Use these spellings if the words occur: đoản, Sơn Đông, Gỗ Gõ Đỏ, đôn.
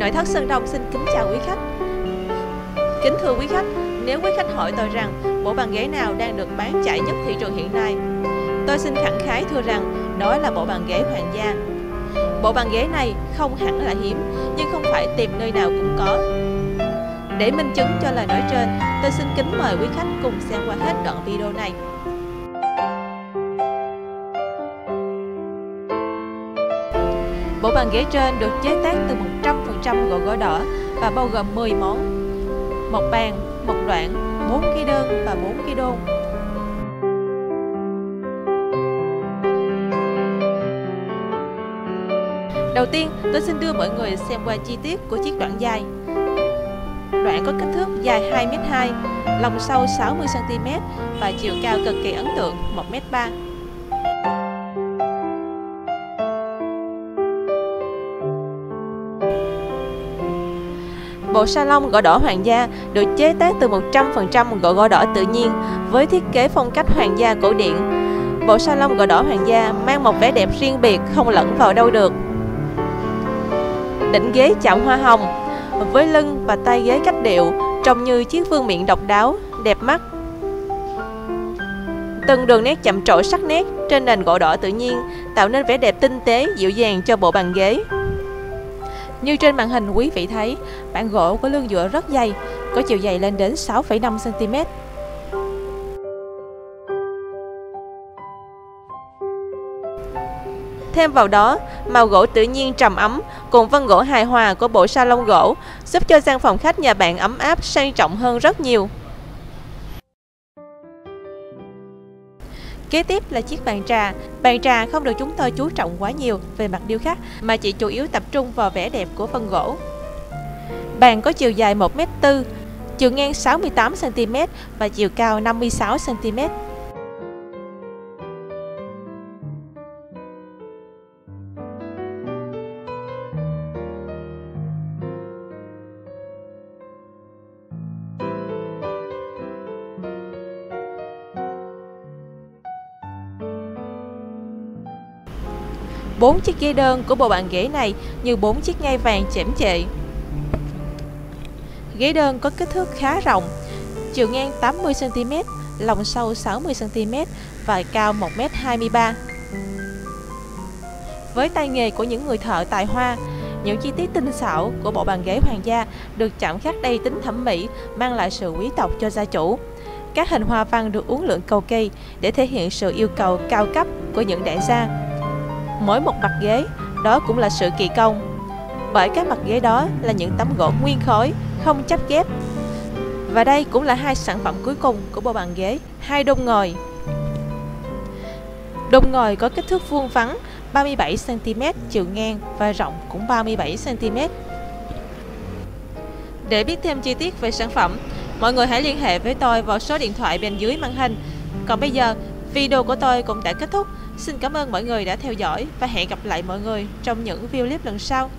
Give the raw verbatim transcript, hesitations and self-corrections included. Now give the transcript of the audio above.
Nội thất Sơn Đông xin kính chào quý khách. Kính thưa quý khách, nếu quý khách hỏi tôi rằng bộ bàn ghế nào đang được bán chạy nhất thị trường hiện nay, tôi xin khẳng khái thưa rằng đó là bộ bàn ghế hoàng gia. Bộ bàn ghế này không hẳn là hiếm, nhưng không phải tìm nơi nào cũng có. Để minh chứng cho lời nói trên, tôi xin kính mời quý khách cùng xem qua hết đoạn video này. Bộ bàn ghế trên được chế tác từ một trăm phần trăm gỗ gỗ đỏ và bao gồm mười món: một bàn, một đoạn, bốn cái đơn và bốn cái đôn. Đầu tiên, tôi xin đưa mọi người xem qua chi tiết của chiếc đoạn dài. Đoạn có kích thước dài hai mét hai, lòng sâu sáu mươi xăng ti mét và chiều cao cực kỳ ấn tượng một mét ba. Bộ salon gỗ đỏ hoàng gia được chế tác từ một trăm phần trăm gỗ gỗ đỏ tự nhiên với thiết kế phong cách hoàng gia cổ điển. Bộ salon gỗ đỏ hoàng gia mang một vẻ đẹp riêng biệt không lẫn vào đâu được. Đỉnh ghế chạm hoa hồng, với lưng và tay ghế cách điệu trông như chiếc vương miện độc đáo, đẹp mắt. Từng đường nét chạm trổ sắc nét trên nền gỗ đỏ tự nhiên tạo nên vẻ đẹp tinh tế, dịu dàng cho bộ bàn ghế. Như trên màn hình quý vị thấy, bản gỗ có lưng dựa rất dày, có chiều dày lên đến sáu phẩy năm xăng ti mét. Thêm vào đó, màu gỗ tự nhiên trầm ấm cùng vân gỗ hài hòa của bộ salon gỗ giúp cho gian phòng khách nhà bạn ấm áp, sang trọng hơn rất nhiều. Kế tiếp là chiếc bàn trà. Bàn trà không được chúng tôi chú trọng quá nhiều về mặt điêu khắc mà chỉ chủ yếu tập trung vào vẻ đẹp của phần gỗ. Bàn có chiều dài một mét tư, chiều ngang sáu mươi tám xăng ti mét và chiều cao năm mươi sáu xăng ti mét. Bốn chiếc ghế đơn của bộ bàn ghế này như bốn chiếc ngai vàng chễm chệ. Ghế đơn có kích thước khá rộng, chiều ngang tám mươi xăng ti mét, lòng sâu sáu mươi xăng ti mét và cao một mét hai mươi ba. Với tay nghề của những người thợ tài hoa, những chi tiết tinh xảo của bộ bàn ghế hoàng gia được chạm khắc đầy tính thẩm mỹ, mang lại sự quý tộc cho gia chủ. Các hình hoa văn được uốn lượn cầu kỳ để thể hiện sự yêu cầu cao cấp của những đại gia. Mỗi một mặt ghế đó cũng là sự kỳ công, bởi các mặt ghế đó là những tấm gỗ nguyên khối, không chắp ghép. Và đây cũng là hai sản phẩm cuối cùng của bộ bàn ghế: hai đôn ngồi. Đôn ngồi có kích thước vuông vắn ba mươi bảy xăng ti mét chiều ngang và rộng cũng ba mươi bảy xăng ti mét. Để biết thêm chi tiết về sản phẩm, mọi người hãy liên hệ với tôi vào số điện thoại bên dưới màn hình. Còn bây giờ, video của tôi cũng đã kết thúc. Xin cảm ơn mọi người đã theo dõi và hẹn gặp lại mọi người trong những video clip lần sau.